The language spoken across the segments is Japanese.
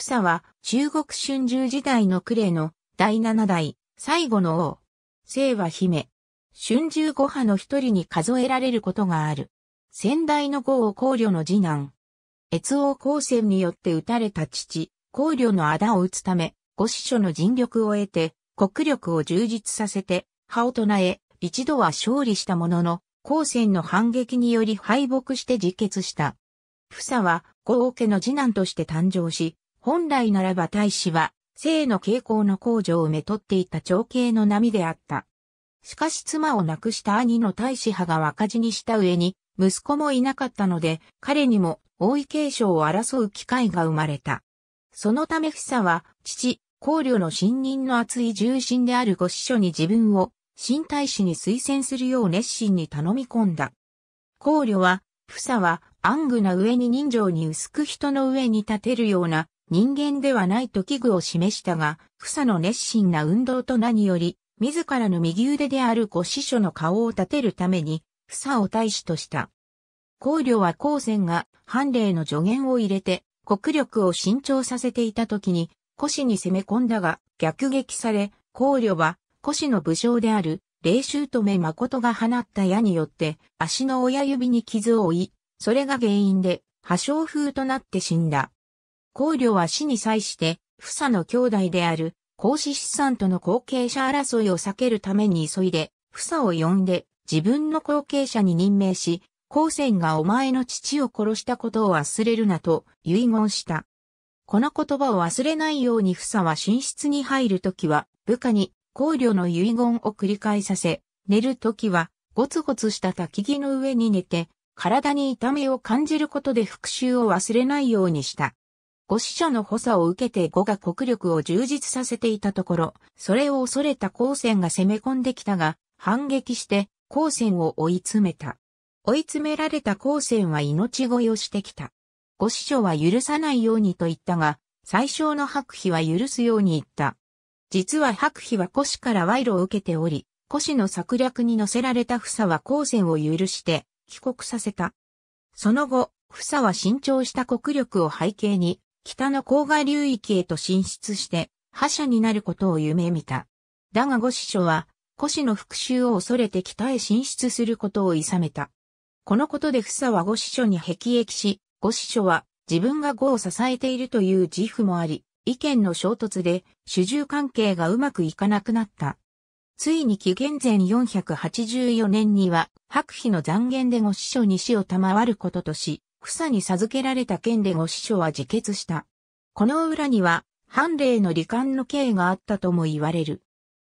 房は中国春秋時代の呉の第7代最後の王。姓は姫。春秋五派の一人に数えられることがある。先代の呉王項領の次男。越王勾践によって討たれた父、項領の仇を討つため、五子諸の尽力を得て、国力を充実させて、葉を唱え、一度は勝利したものの、勾践の反撃により敗北して自決した。房は呉王家の次男として誕生し、本来ならば太子は、姓の傾向の向上をめとっていた長兄の並であった。しかし妻を亡くした兄の太子派が若死にした上に、息子もいなかったので、彼にも王位継承を争う機会が生まれた。そのため房は、父、項領の信任の厚い重臣である五子諸に自分を、新太子に推薦するよう熱心に頼み込んだ。項領は、房は、暗愚な上に人情に薄く人の上に立てるような人間ではないと危惧を示したが、房の熱心な運動と何より、自らの右腕である五子諸の顔を立てるために、房を太子とした。項領は高専が藩令の助言を入れて、国力を伸長させていた時に、古氏に攻め込んだが、逆撃され、項領は、古氏の武将である、霊姑誠が放った矢によって、足の親指に傷を負い、それが原因で、破傷風となって死んだ。項領は死に際して、房の兄弟である、項子子孫との後継者争いを避けるために急いで、房を呼んで、自分の後継者に任命し、高専がお前の父を殺したことを忘れるなと遺言した。この言葉を忘れないように房は寝室に入るときは、部下に、項領の遺言を繰り返させ、寝るときは、ゴツゴツした焚き木の上に寝て、体に痛みを感じることで復讐を忘れないようにした。五子諸の補佐を受けて呉が国力を充実させていたところ、それを恐れた高専が攻め込んできたが、反撃して、高専を追い詰めた。追い詰められた高専は命乞いをしてきた。五子諸は許さないようにと言ったが、宰相の白飛は許すように言った。実は白飛は古氏から賄賂を受けており、古氏の策略に乗せられた房は高専を許して帰国させた。その後、房は伸長した国力を背景に、北の黄河流域へと進出して、覇者になることを夢見た。だが五子諸は、古氏の復讐を恐れて北へ進出することを諌めた。このことで房は五子諸に辟易し、五子諸は自分が呉を支えているという自負もあり、意見の衝突で主従関係がうまくいかなくなった。ついに紀元前484年には白飛の讒言で五子諸に死を賜ることとし、房に授けられた件で五子諸は自決した。この裏には藩令の離間の刑があったとも言われる。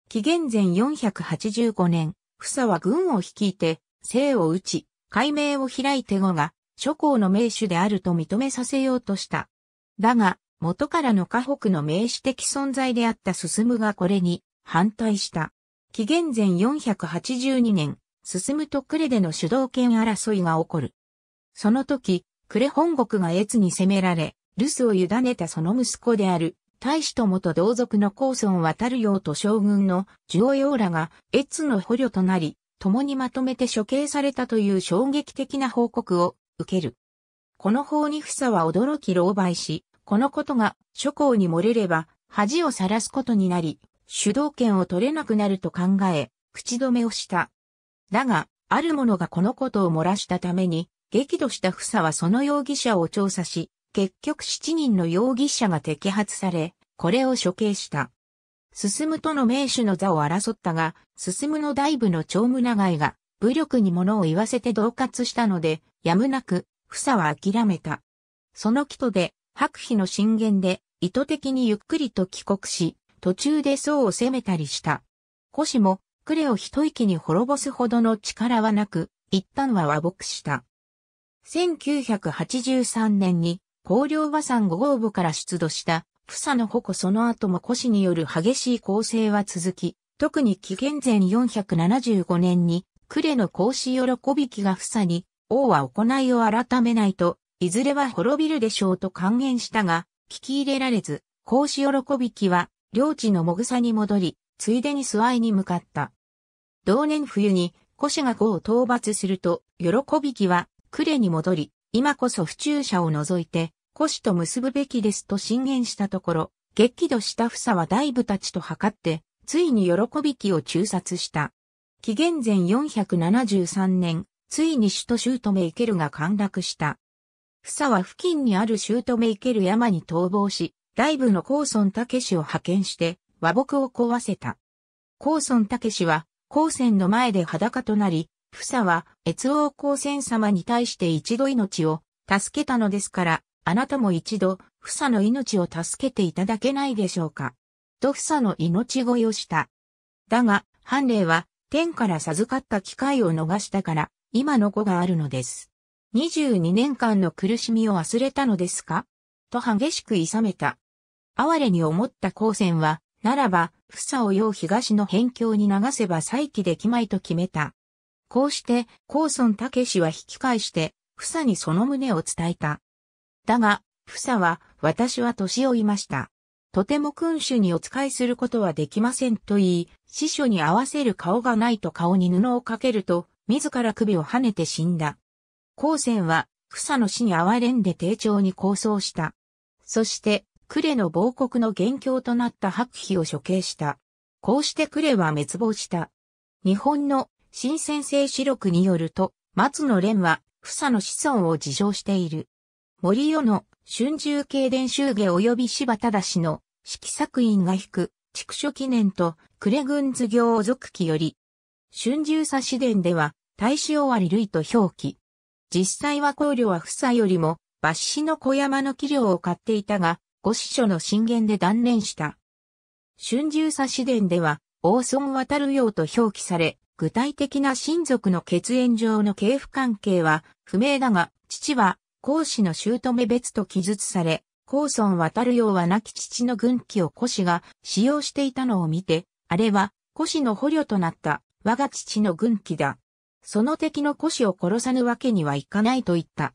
紀元前485年、房は軍を率いて、姓を討ち、改名を開いて呉が諸侯の盟主であると認めさせようとした。だが、元からの華北の盟主的存在であった進がこれに反対した。紀元前482年、進と呉での主導権争いが起こる。その時、呉本国が越に攻められ、留守を委ねたその息子である、太子と元同族の公孫渡陽と将軍の従陽らが越の捕虜となり、共にまとめて処刑されたという衝撃的な報告を受ける。この報に房は驚き狼狽し、このことが諸侯に漏れれば恥をさらすことになり、主導権を取れなくなると考え、口止めをした。だが、ある者がこのことを漏らしたために、激怒した房はその容疑者を調査し、結局7人の容疑者が摘発され、これを処刑した。進との盟主の座を争ったが、進の大部の長宗長が武力に物を言わせて恫喝したので、やむなく、房は諦めた。その帰途で、白飛の進言で、意図的にゆっくりと帰国し、途中で宋を攻めたりした。古氏も、呉を一息に滅ぼすほどの力はなく、一旦は和睦した。1983年に、項領馬山5号部から出土した、房の矛。その後も古氏による激しい攻勢は続き、特に紀元前475年に、呉の公子喜びきが房に、王は行いを改めないと、いずれは滅びるでしょうと勧言したが、聞き入れられず、公子喜びきは、領地のもぐさに戻り、ついでに諏訪に向かった。同年冬に、古氏が呉を討伐すると、喜びきは、呉に戻り、今こそ府中社を除いて、古史と結ぶべきですと進言したところ、激怒した房は大夫たちと謀って、ついに喜びきを誅殺した。紀元前473年、ついに首都姑池が陥落した。房は付近にある姑池山に逃亡し、大夫の公孫武氏を派遣して和睦を壊せた。公孫武氏は公孫の前で裸となり、房は越王公孫様に対して一度命を助けたのですから、あなたも一度房の命を助けていただけないでしょうか。と房の命乞いをした。だが、藩令は天から授かった機会を逃したから、今の子があるのです。22年間の苦しみを忘れたのですかと激しく諌めた。哀れに思った公孫は、ならば、房をよう東の辺境に流せば再起できまいと決めた。こうして、公孫武氏は引き返して、房にその旨を伝えた。だが、房は、私は年老いました。とても君主にお仕えすることはできませんと言い、司書に合わせる顔がないと顔に布をかけると、自ら首をはねて死んだ。公孫は、房の死に哀れんで丁重に抗争した。そして、呉の亡国の元凶となった白飛を処刑した。こうして呉は滅亡した。日本の新専制史録によると、松野蓮は、房の子孫を自称している。森尾の春秋経伝集下及び柴忠の式作院が引く、築書記念と呉軍図行続記より、春秋左史伝では、太子尾張類と表記。実際は公領は房よりも、抜子の小山の器量を買っていたが、御史書の進言で断念した。春秋左史伝では、王孫渡るようと表記され、具体的な親族の血縁上の系譜関係は不明だが、父は、公氏の姑別と記述され、公孫渡るようは亡き父の軍旗を公氏が使用していたのを見て、あれは、公氏の捕虜となった、我が父の軍旗だ。その敵の孤子を殺さぬわけにはいかないと言った。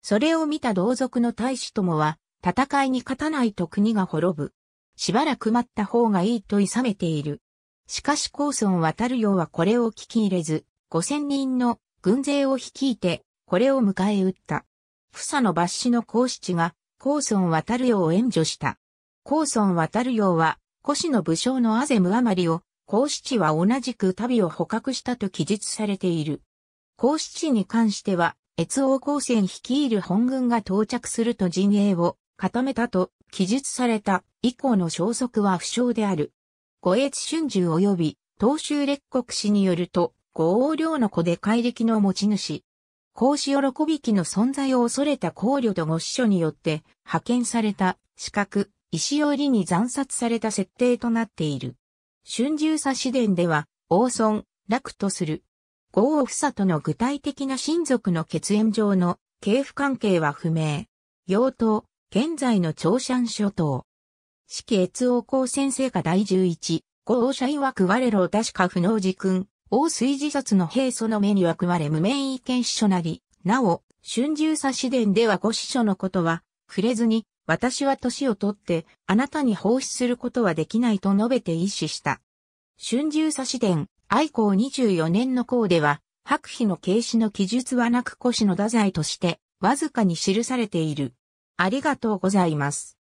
それを見た同族の太子どもは、戦いに勝たないと国が滅ぶ。しばらく待った方がいいと諌めている。しかし公孫渡るようはこれを聞き入れず、5000人の軍勢を率いて、これを迎え撃った。房の抜子の公七が、公孫渡るようを援助した。公孫渡るようは、古史の武将のアゼムアマリを、公七は同じく旅を捕獲したと記述されている。公七に関しては、越王公孫率いる本軍が到着すると陣営を固めたと記述された以降の消息は不詳である。呉越春秋及び東州列国史によると、呉王領の子で改暦の持ち主。公氏喜びきの存在を恐れた公領と御史書によって派遣された刺客、石折に惨殺された設定となっている。春秋左史伝では、王孫、楽とする。呉王房との具体的な親族の血縁上の系譜関係は不明。陽東、現在の長山諸島。子規越王公孫生家第11、呉王者曰く我老確か不能事君、王水自殺の兵その目に曰く我無免意見史書なり。なお、春秋左史伝では御史書のことは、触れずに、私は年をとって、あなたに奉仕することはできないと述べて意思した。春秋左史伝、愛公24年の項では、白飛の継子の記述はなく古史の太宰として、わずかに記されている。ありがとうございます。